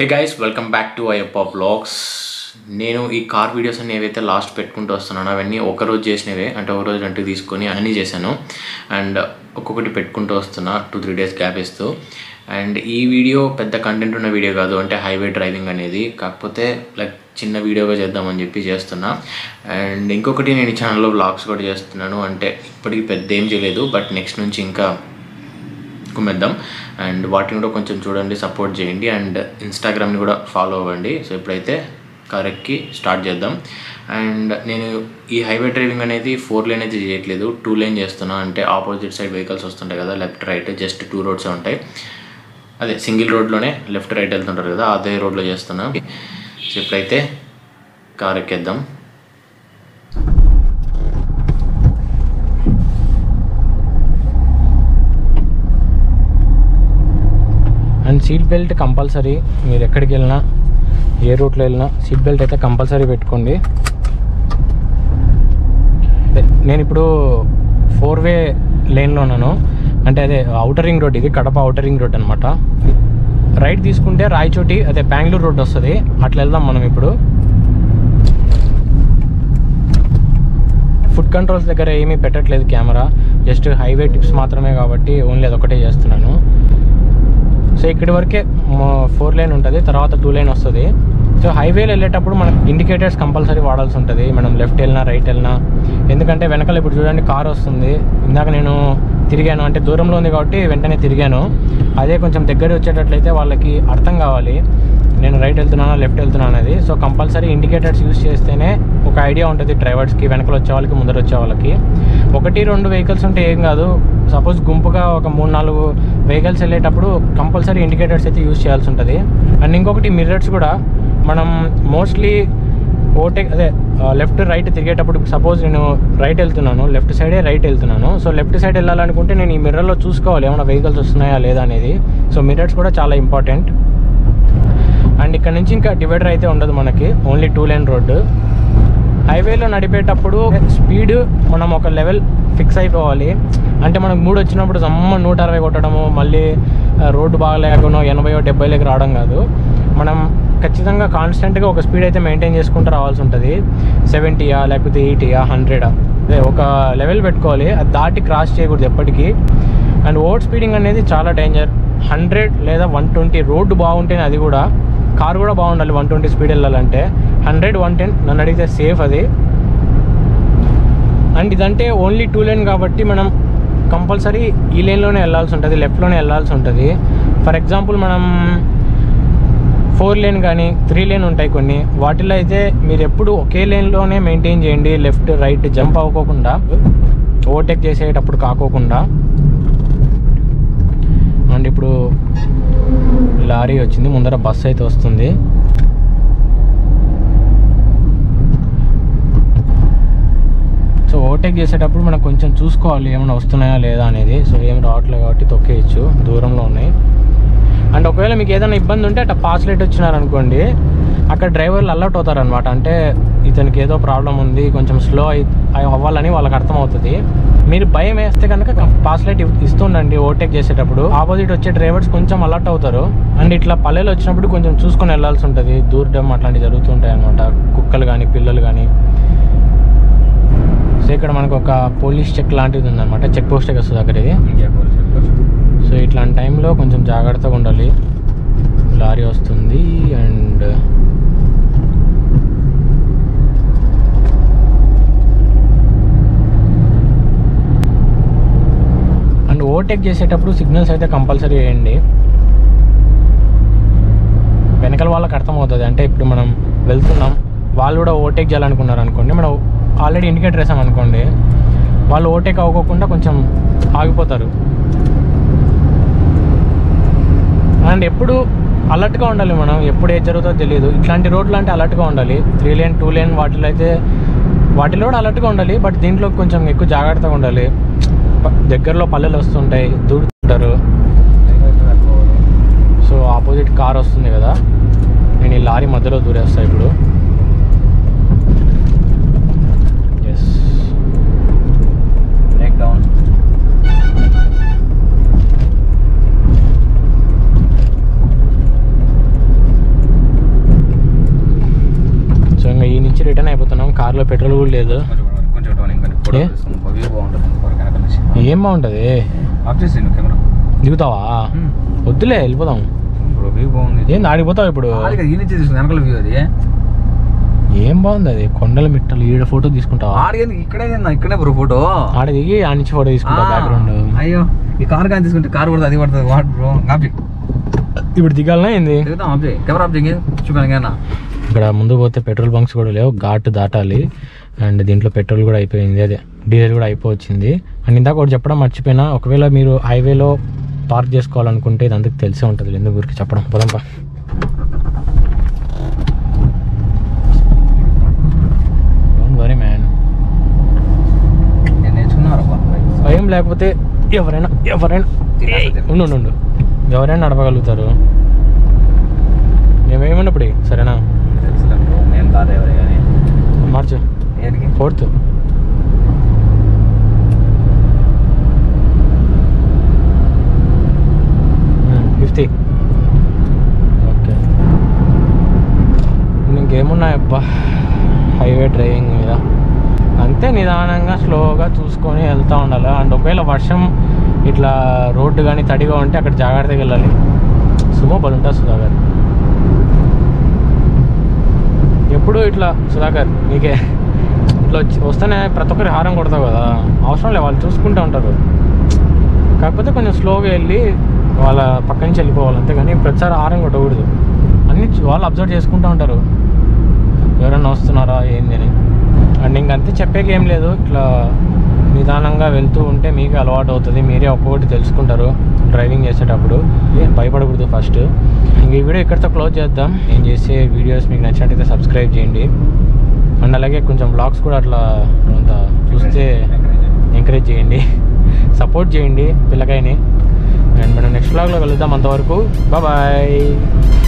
Hey guys, welcome back to Ayyappa Vlogs. నేను ఈ car videos అన్ని ఏవైతే లాస్ట్ పెట్టుకుంటూ వస్తున్నానో అవన్నీ ఒక రోజు చేసినవే, అంటే ఒక రోజు అంటే తీసుకొని అన్నీ చేశాను అండ్ ఒక్కొక్కటి పెట్టుకుంటూ వస్తున్నా 2-3 డేస్ గ్యాప్ ఇస్తూ. అండ్ ఈ వీడియో పెద్ద కంటెంట్ ఉన్న వీడియో కాదు, అంటే హైవే డ్రైవింగ్ అనేది, కాకపోతే లైక్ చిన్న వీడియోగా చేద్దామని చెప్పి చేస్తున్నా. అండ్ ఇంకొకటి నేను ఈ ఛానల్లో వ్లాగ్స్ కూడా చేస్తున్నాను, అంటే ఇప్పటికి పెద్ద ఏం చేయలేదు బట్ నెక్స్ట్ నుంచి ఇంకా కుమ్మేద్దాం అండ్ వాటిని కూడా కొంచెం చూడండి, సపోర్ట్ చేయండి అండ్ ఇన్స్టాగ్రామ్ని కూడా ఫాలో అవ్వండి. సో ఇప్పుడైతే కరెక్ట్కి స్టార్ట్ చేద్దాం. అండ్ నేను ఈ హైవే డ్రైవింగ్ అనేది 4 లేన్ అయితే చేయట్లేదు, 2 లేన్ చేస్తున్నా. అంటే ఆపోజిట్ సైడ్ వెహికల్స్ వస్తుంటాయి కదా, లెఫ్ట్ రైట్ జస్ట్ 2 రోడ్సే ఉంటాయి, అదే సింగిల్ రోడ్లోనే లెఫ్ట్ రైట్ వెళ్తుంటారు కదా, అదే రోడ్లో చేస్తున్నా. సో ఇప్పుడైతే కార్ ఎక్కేద్దాం. అండ్ సీట్ బెల్ట్ కంపల్సరీ, మీరు ఎక్కడికి వెళ్ళినా ఏ రూట్లో వెళ్ళినా సీట్ బెల్ట్ అయితే కంపల్సరీ పెట్టుకోండి. నేను ఇప్పుడు 4-వే లేన్లో ఉన్నాను, అంటే అదే ఔటర్ రింగ్ రోడ్, ఇది కడప ఔటర్ రింగ్ రోడ్ అనమాట. రైట్ తీసుకుంటే రాయచోటి అదే బెంగళూరు రోడ్ వస్తుంది, అట్లా వెళ్దాం మనం. ఇప్పుడు ఫుడ్ కంట్రోల్స్ దగ్గర ఏమీ పెట్టట్లేదు కెమెరా, జస్ట్ హైవే టిప్స్ మాత్రమే కాబట్టి ఓన్లీ అదొకటే చేస్తున్నాను. సో ఇక్కడి వరకే 4 లేన్ ఉంటుంది, తర్వాత 2 లేన్ వస్తుంది. సో హైవేలో వెళ్ళేటప్పుడు మనం ఇండికేటర్స్ కంపల్సరీ వాడాల్సి ఉంటుంది, మనం లెఫ్ట్ వెళ్ళినా రైట్ వెళ్ళినా. ఎందుకంటే వెనకాల ఇప్పుడు చూడండి కార్ వస్తుంది, ఇందాక నేను తిరిగాను, అంటే దూరంలో ఉంది కాబట్టి వెంటనే తిరిగాను. అదే కొంచెం దగ్గర వచ్చేటట్లయితే వాళ్ళకి అర్థం కావాలి నేను రైట్ వెళ్తున్నానా లెఫ్ట్ వెళ్తున్నాను అనేది. సో కంపల్సరీ ఇండికేటర్స్ యూజ్ చేస్తేనే ఒక ఐడియా ఉంటుంది డ్రైవర్స్కి, వెనకలు వచ్చే వాళ్ళకి ముందర వచ్చే వాళ్ళకి. 1-2 వెహికల్స్ ఉంటే ఏం కాదు, సపోజ్ గుంపుగా ఒక 3-4 వెహికల్స్ వెళ్ళేటప్పుడు కంపల్సరీ ఇండికేటర్స్ అయితే యూజ్ చేయాల్సి ఉంటుంది. అండ్ ఇంకొకటి మిర్రర్స్ కూడా, మనం మోస్ట్లీ ఓవర్టేక్ అదే లెఫ్ట్ రైట్ తిరిగేటప్పుడు, సపోజ్ నేను రైట్ వెళ్తున్నాను, లెఫ్ట్ సైడే రైట్ వెళ్తున్నాను. సో లెఫ్ట్ సైడ్ వెళ్ళాలనుకుంటే నేను ఈ మిర్రర్లో చూసుకోవాలి ఏమైనా వెహికల్స్ వస్తున్నాయా లేదా అనేది. సో మిర్రర్స్ కూడా చాలా ఇంపార్టెంట్. అండ్ ఇక్కడ నుంచి ఇంకా డివైడర్ అయితే ఉండదు మనకి, ఓన్లీ 2 లేన్ రోడ్డు. హైవేలో నడిపేటప్పుడు స్పీడ్ మనం ఒక లెవెల్ ఫిక్స్ అయిపోవాలి, అంటే మనకు మూడు వచ్చినప్పుడు సమ్మ 160 కొట్టడము, మళ్ళీ రోడ్డు బాగలేకుండా 80-70 రావడం కాదు. మనం ఖచ్చితంగా కాన్స్టెంట్గా ఒక స్పీడ్ అయితే మెయింటైన్ చేసుకుంటూ రావాల్సి ఉంటుంది, 70 లేకపోతే 80, 100 అదే ఒక లెవెల్ పెట్టుకోవాలి, అది దాటి క్రాస్ చేయకూడదు ఎప్పటికీ. అండ్ ఓవర్ స్పీడింగ్ అనేది చాలా డేంజర్, 100 లేదా 120 రోడ్డు బాగుంటేనే, అది కూడా కార్ కూడా బాగుండాలి 120 స్పీడ్ వెళ్ళాలంటే. 100-110 నన్ను అడిగితే సేఫ్ అది. అండ్ ఇదంటే ఓన్లీ 2 లేన్ కాబట్టి మనం కంపల్సరీ ఈ లేన్లోనే వెళ్ళాల్సి ఉంటుంది, లెఫ్ట్లోనే వెళ్ళాల్సి ఉంటుంది. ఫర్ ఎగ్జాంపుల్ మనం 4 లేన్ కానీ 3 లేన్ ఉంటాయి కొన్ని, వాటిలో అయితే మీరు ఎప్పుడు ఒకే లేన్లోనే మెయింటైన్ చేయండి, లెఫ్ట్ రైట్ జంప్ అవ్వకోకుండా, ఓవర్టేక్ చేసేటప్పుడు కాకోకుండా. అండ్ ఇప్పుడు లారీ వచ్చింది, ముందర బస్సు అయితే వస్తుంది. సో ఓవర్టేక్ చేసేటప్పుడు మనం కొంచెం చూసుకోవాలి ఏమైనా వస్తున్నాయా లేదా అనేది. సో ఏం రావట్లేదు కాబట్టి తొక్కేయచ్చు, దూరంలో ఉన్నాయి. అండ్ ఒకవేళ మీకు ఏదైనా ఇబ్బంది ఉంటే అట్లా పాస్ లైట్ వచ్చినారనుకోండి, అక్కడ డ్రైవర్లు అలర్ట్ అవుతారనమాట, అంటే ఇతనికి ఏదో ప్రాబ్లం ఉంది కొంచెం స్లో అవ్వాలని వాళ్ళకి అర్థమవుతుంది. మీరు భయం వేస్తే కనుక పాస్ లైట్ ఇస్తుండండి ఓవర్టేక్ చేసేటప్పుడు, ఆపోజిట్ వచ్చే డ్రైవర్స్ కొంచెం అలర్ట్ అవుతారు. అండ్ ఇట్లా పల్లెలు వచ్చినప్పుడు కొంచెం చూసుకొని వెళ్ళాల్సి ఉంటుంది, దూరడం అట్లాంటివి జరుగుతుంటాయి అనమాట, కుక్కలు కానీ పిల్లలు కానీ. సో ఇక్కడ మనకు ఒక పోలీస్ చెక్ లాంటిది ఉందన్నమాట, చెక్ పోస్ట్ వస్తుంది అక్కడ ఇది. సో ఇట్లాంటి టైంలో కొంచెం జాగ్రత్తగా ఉండాలి. లారీ వస్తుంది అండ్ ఓవర్టేక్ చేసేటప్పుడు సిగ్నల్స్ అయితే కంపల్సరీ వేయండి, వెనకాల వాళ్ళకి అర్థమవుతుంది. అంటే ఇప్పుడు మనం వెళ్తున్నాం, వాళ్ళు కూడా ఓవర్టేక్ చేయాలనుకున్నారు అనుకోండి, మనం ఆల్రెడీ ఇండికేటర్ వేసాం అనుకోండి, వాళ్ళు ఓవర్టేక్ అవ్వకుండా కొంచెం ఆగిపోతారు. అండ్ ఎప్పుడు అలర్ట్గా ఉండాలి మనం, ఎప్పుడు ఏది జరుగుతుందో తెలియదు. ఇట్లాంటి రోడ్లు అంటే అలర్ట్గా ఉండాలి, 3 లేన్ 2 లేన్ వాటిలో అయితే వాటిలో కూడా అలర్ట్గా ఉండాలి, బట్ దీంట్లో కొంచెం ఎక్కువ జాగ్రత్తగా ఉండాలి. దగ్గరలో పల్లెలు వస్తుంటాయి, దూడుతుంటారు. సో ఆపోజిట్ కార్ వస్తుంది కదా, నేను ఈ లారీ మధ్యలో దూరేస్తాను ఇప్పుడు. Yes break down. కార్లో పెట్రోల్ కూడా లేదు. ఏం బాగుంటుంది? దిగుతావా? వద్దులే వెళ్ళిపోతాం. ఏంది ఆడిపోతావు ఇప్పుడు? ఏం బాగుంది అది, కొండల మిట్టలు. ఈడ ఫోటో తీసుకుంటావా? ఇక్కడే బ్రో ఫోటో. ఆడ దిగి ఆ నుంచి ఫోటో తీసుకుంటా బ్యాక్గ్రౌండ్. అయ్యో ఈ కార్ కానీ తీసుకుంటే కార్ పడుతుంది, అది పడుతుంది. వాట్ బ్రో ఇప్పుడు దిగాలనా ఏంది? కెమెరా ఆఫ్ చేయి చూపించనా. ఇక్కడ ముందు పోతే పెట్రోల్ బంక్స్ కూడా లేవు, ఘాట్ దాటాలి. అండ్ దీంట్లో పెట్రోల్ కూడా అయిపోయింది, అదే డీజిల్ కూడా అయిపోయింది. అండ్ ఇందాక ఒకటి చెప్పడం మర్చిపోయినా, ఒకవేళ మీరు హైవేలో పార్క్ చేసుకోవాలనుకుంటే ఇది అందరికి తెలిసే ఉంటుంది, ఎందుకు ఊరికి చెప్పడం. పదంపా. డోంట్ వరీ మ్యాన్, భయం లేకపోతే ఎవరైనా ఉండు ఎవరైనా నడపగలుగుతారు. మేమేమన్నప్పుడు సరేనా మార్చు ఫోర్త్. ఓకే ఇంకేమున్నాయబ్బా హైవే డ్రైవింగ్ మీద అంతే, నిదానంగా స్లోగా చూసుకొని వెళ్తూ ఉండాలి. అండ్ ఒకవేళ వర్షం ఇట్లా రోడ్డు కానీ తడిగా ఉంటే అక్కడ జాగ్రత్తగా వెళ్ళాలి. సుమోబలు ఉంటా సుధాకర్, ఎప్పుడు ఇట్లా సుధాకర్ నీకే ఇట్లా వస్తేనే ప్రతి ఒక్కరి హారం కొడతావు కదా, అవసరం లేదు, వాళ్ళు చూసుకుంటూ ఉంటారు. కాకపోతే కొంచెం స్లోగా వెళ్ళి వాళ్ళ పక్క నుంచి వెళ్ళిపోవాలి అంతే, కానీ ప్రతిసారి హారం కొట్టకూడదు. అన్నీ వాళ్ళు అబ్జర్వ్ చేసుకుంటూ ఉంటారు, ఎవరైనా వస్తున్నారా ఏంది అని. అండ్ ఇంకంతే, చెప్పేకి ఏం లేదు. ఇట్లా నిదానంగా వెళ్తూ ఉంటే మీకు అలవాటు అవుతుంది, మీరే ఒక్కొక్కటి తెలుసుకుంటారు డ్రైవింగ్ చేసేటప్పుడు. భయపడకూడదు ఫస్ట్. ఇంక ఈ వీడియో ఇక్కడితో క్లోజ్ చేద్దాం. నేను చేసే వీడియోస్ మీకు నచ్చినట్టయితే సబ్స్క్రైబ్ చేయండి. అండ్ అలాగే కొంచెం బ్లాగ్స్ కూడా అట్లా కొంత చూస్తే ఎంకరేజ్ చేయండి, సపోర్ట్ చేయండి పిల్లకాయని. అండ్ మనం నెక్స్ట్ బ్లాగ్లో కలుద్దాం, అంతవరకు బాయ్.